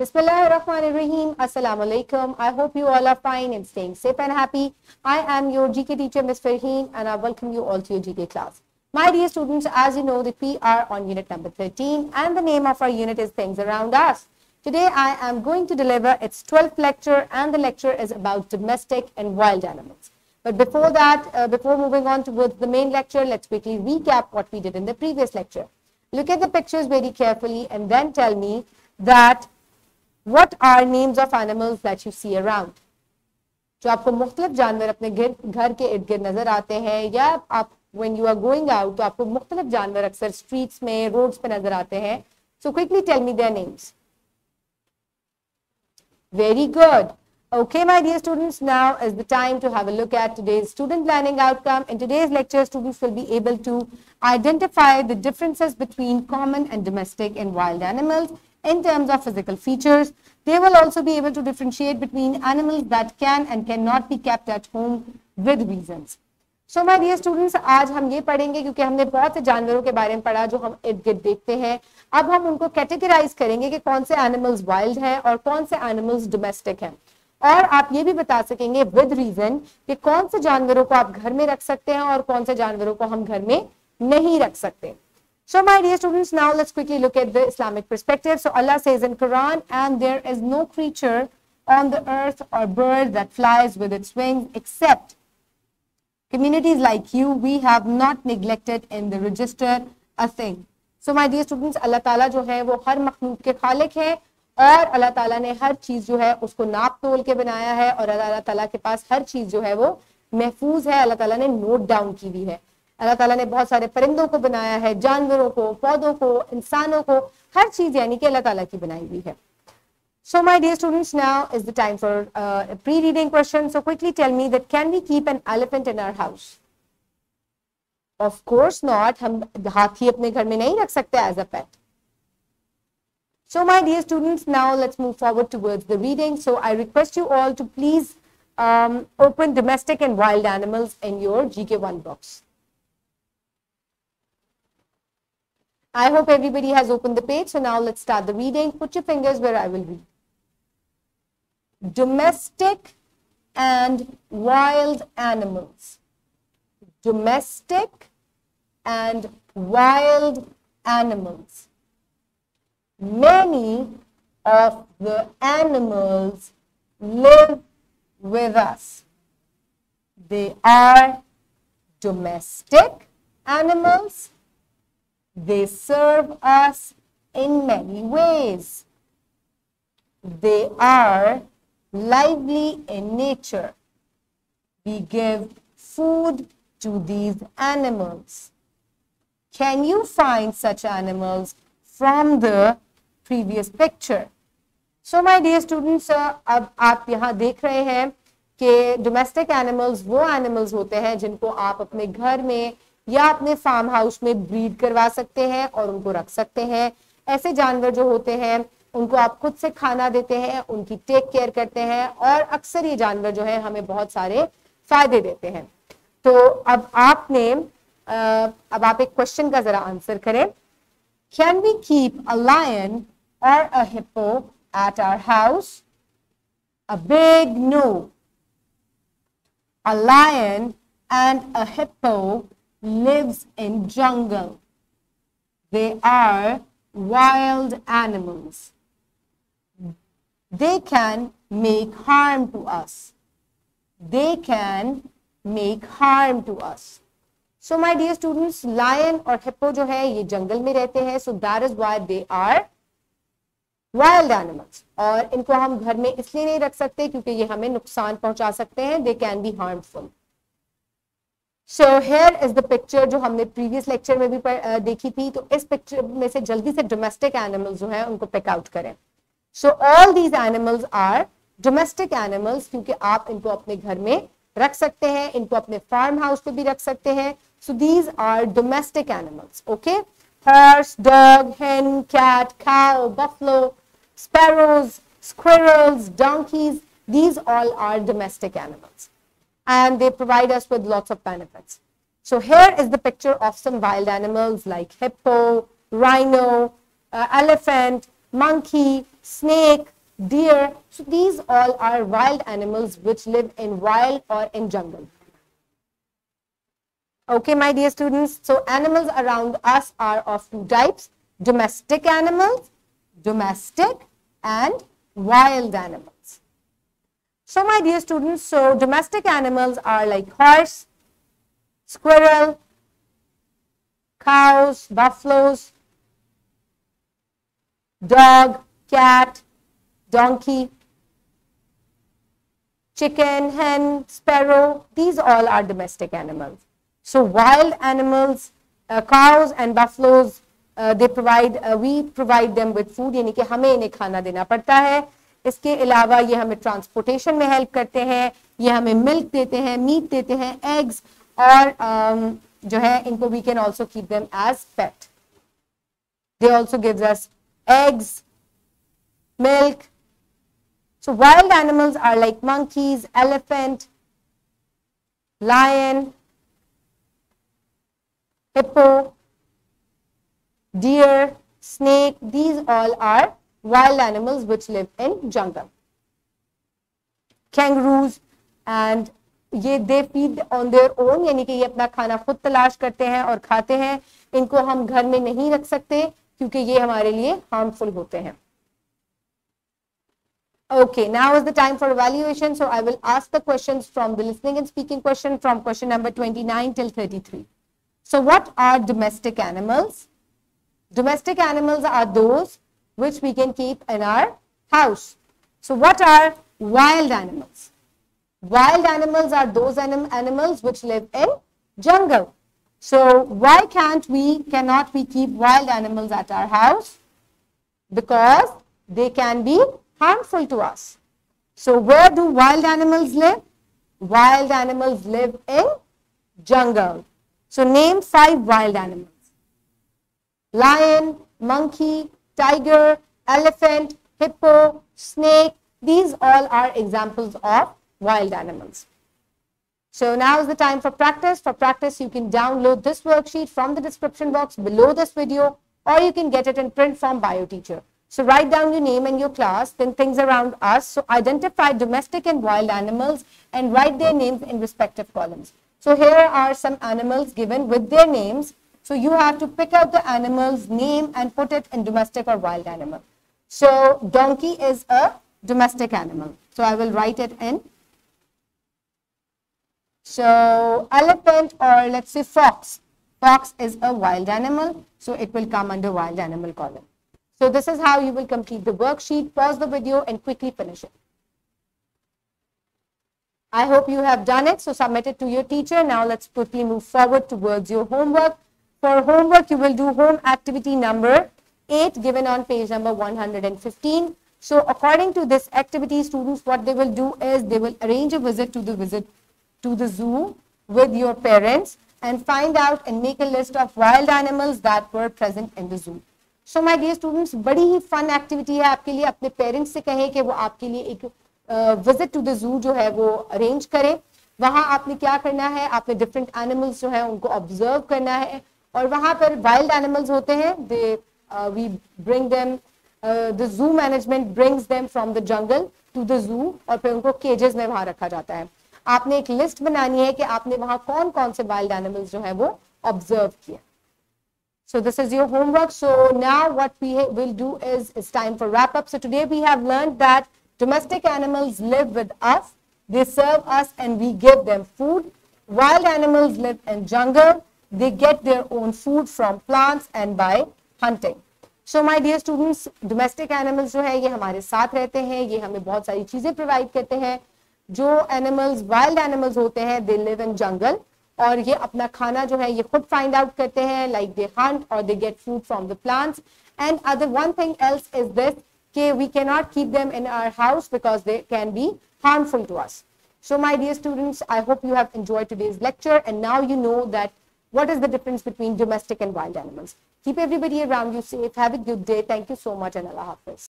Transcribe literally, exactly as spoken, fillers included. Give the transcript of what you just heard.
Bismillahirrahmanirrahim. Assalamu alaikum. I hope you all are fine and staying safe and happy. I am your G K teacher, Ms Farheen, and I welcome you all to your G K class. My dear students, as you know that we are on unit number thirteen and the name of our unit is Things Around Us. Today I am going to deliver its twelfth lecture and the lecture is about domestic and wild animals. But before that, uh, before moving on towards the main lecture, let's quickly recap what we did in the previous lecture. Look at the pictures very carefully and then tell me that what are names of animals that you see around? जो आपको मुख्तलिफ जानवर अपने घर के इर्द गिर्द नजर आते हैं या आप when you are going out तो आपको मुख्तलिफ जानवर अक्सर streets में roads पे नजर आते हैं. So quickly tell me their names. Very good. Okay, my dear students, now is the time to have a look at today's student learning outcome. In today's lecture, students will be able to identify the differences between common and domestic and wild animals in terms of physical features. They will also be able to differentiate between animals that can and cannot be kept at home with reasons. So my dear students, आज हम ये पढ़ेंगे क्योंकि हमने बहुत से जानवरों के बारे में पढ़ा जो हम इर्द गिर्द देखते हैं. अब हम उनको कैटेगराइज करेंगे कि कौन से एनिमल्स वाइल्ड हैं और कौन से एनिमल्स डोमेस्टिक हैं, और आप ये भी बता सकेंगे विद रीजन कि कौन से जानवरों को आप घर में रख सकते हैं और कौन से जानवरों को हम घर में नहीं रख सकते. So my dear students, now let's quickly look at the Islamic perspective. So Allah says in Quran, and there is no creature on the earth or bird that flies with its wings except communities like you, we have not neglected in the register a thing. So my dear students, Allah Ta'ala जो है वो हर मखलूक के खालिक है और अल्लाह ताला ने हर चीज जो है उसको नाप तोल के बनाया है और अल्लाह ताला के पास हर चीज जो है वो महफूज है. अल्लाह ताला ने नोट डाउन की हुई है. अल्लाह ताला ने बहुत सारे परिंदों को बनाया है, जानवरों को, पौधों को, इंसानों को, हर चीज यानी कि अल्लाह ताला की बनाई हुई है. So my dear students, now is the time for pre reading question. So quickly tell me that can we keep an elephant in our house? Of course not. हम हाथी अपने घर में नहीं रख सकते as a pet. So my dear students, now let's move forward towards the reading. So I request you all to please um, open domestic and wild animals in your G K one box. I hope everybody has opened the page. So now let's start the reading. Put your fingers where I will read. Domestic and wild animals. Domestic and wild animals. Many of the animals live with us. They are domestic animals. They serve us in many ways. They are lively in nature. We give food to these animals. Can you find such animals from the previous picture? So my dear students, अब आप यहाँ देख रहे हैं कि domestic animals वो animals होते हैं जिनको आप अपने घर में या अपने farm house में breed करवा सकते हैं और उनको रख सकते हैं. ऐसे जानवर जो होते हैं उनको आप खुद से खाना देते हैं, उनकी टेक केयर करते हैं और अक्सर ये जानवर जो है हमें बहुत सारे फायदे देते हैं. तो अब आपने अब आप एक क्वेश्चन का जरा आंसर करें. Can we keep a lion or a hippo at our house? A big no. A lion and a hippo lives in jungle. They are wild animals. They can make harm to us. They can make harm to us. So my dear students, lion और hippo जो है ये जंगल में रहते हैं. So that is why they are wild animals. और इनको हम घर में इसलिए नहीं रख सकते क्योंकि ये हमें नुकसान पहुंचा सकते हैं. They can be harmful. So here is the picture जो हमने previous lecture में भी पर, देखी थी. तो इस picture में से जल्दी से domestic animals जो है उनको pick out करें. So all these animals are domestic animals क्योंकि आप इनको अपने घर में रख सकते हैं, इनको अपने फार्म हाउस पे भी रख सकते हैं. So these are domestic animals. Okay, horse, dog, hen, cat, cow, buffalo, sparrows, squirrels, donkeys, these all are domestic animals and they provide us with lots of benefits. So here is the picture of some wild animals like hippo, rhino, elephant, monkey, snake, deer. So these all are wild animals which live in wild or in jungle. Okay, my dear students, so animals around us are of two types, domestic animals, domestic and wild animals. So my dear students, so domestic animals are like horse, squirrel, cows, buffaloes, dog, cat, donkey, chicken, hen, sparrow. These all are domestic animals. So wild animals, uh, cows and buffaloes, uh, they provide, uh, we provide them with food, यानी कि हमें इन्हें खाना देना पड़ता है. इसके अलावा ये हमें ट्रांसपोर्टेशन में हेल्प करते हैं, ये हमें मिल्क देते हैं, मीट देते हैं, एग्स, और um, जो है इनको we can also keep them as pet. They also gives us eggs, milk. So wild animals are like monkeys, elephant, lion, hippo, deer, snake. These all are wild animals which live in jungle. Kangaroos, and ये they feed on their own, यानी कि ये अपना खाना खुद तलाश करते हैं और खाते हैं. इनको हम घर में नहीं रख सकते क्योंकि ये हमारे लिए हार्मफुल होते हैं. Okay, now is the time for evaluation. So I will ask the questions from the listening and speaking question from question number twenty-nine till thirty-three. So what are domestic animals? Domestic animals are those which we can keep in our house. So what are wild animals? Wild animals are those anim animals which live in jungle. So why can't we, cannot we keep wild animals at our house? Because they can be harmful to us. So where do wild animals live? Wild animals live in jungle. So name five wild animals. Lion, monkey, tiger, elephant, hippo, snake. These all are examples of wild animals. So now is the time for practice. For practice, you can download this worksheet from the description box below this video, or you can get it in print from BioTeacher. So write down your name and your class, then things around us. So identify domestic and wild animals and write their names in respective columns. So here are some animals given with their names. So you have to pick out the animal's name and put it in domestic or wild animal. So donkey is a domestic animal. So I will write it in. So elephant, or let's say fox. Fox is a wild animal, so it will come under wild animal column. So this is how you will complete the worksheet. Pause the video and quickly finish it. I hope you have done it. So submit it to your teacher. Now let's quickly move forward towards your homework. For homework, you will do home activity number eight given on page number one hundred fifteen. So according to this activity, students, what they will do is they will arrange a visit to the visit to the zoo with your parents and find out and make a list of wild animals that were present in the zoo. So my dear students, बड़ी ही fun activity है आपके लिए. अपने parents से कहें कि वो आपके लिए एक uh, visit to the zoo जो है वो arrange करें. वहाँ आपने क्या करना है, आपने different animals जो है उनको observe करना है, और वहाँ पर wild animals होते हैं. They uh, we bring them, uh, the zoo management brings them from the jungle to the zoo, और फिर उनको cages में वहाँ रखा जाता है. आपने एक लिस्ट बनानी है कि आपने वहां कौन कौन से वाइल्ड एनिमल्स जो है वो ऑब्जर्व किया. So this is your homework. So now what we will do is it's time for wrap up. So today we have learned that domestic animals live with us, they serve us and we give them food. Wild animals live in jungle, they get their own food from plants and by hunting. So my dear students, domestic animals जो है ये हमारे साथ रहते हैं, ये हमें बहुत सारी चीजें प्रोवाइड करते हैं. जो एनिमल्स वाइल्ड एनिमल्स होते हैं दे लिव इन जंगल, और ये अपना खाना जो है ये खुद फाइंड आउट करते हैं, लाइक दे हंट और they get food from the plants. And other one thing else is this कि we can not keep them in our house because they can be harmful to us. So my dear students, I hope you have enjoyed today's lecture and now you know that what is the difference between domestic and wild animals. Keep everybody around you safe. Have a good day. Thank you so much and Allah Hafiz.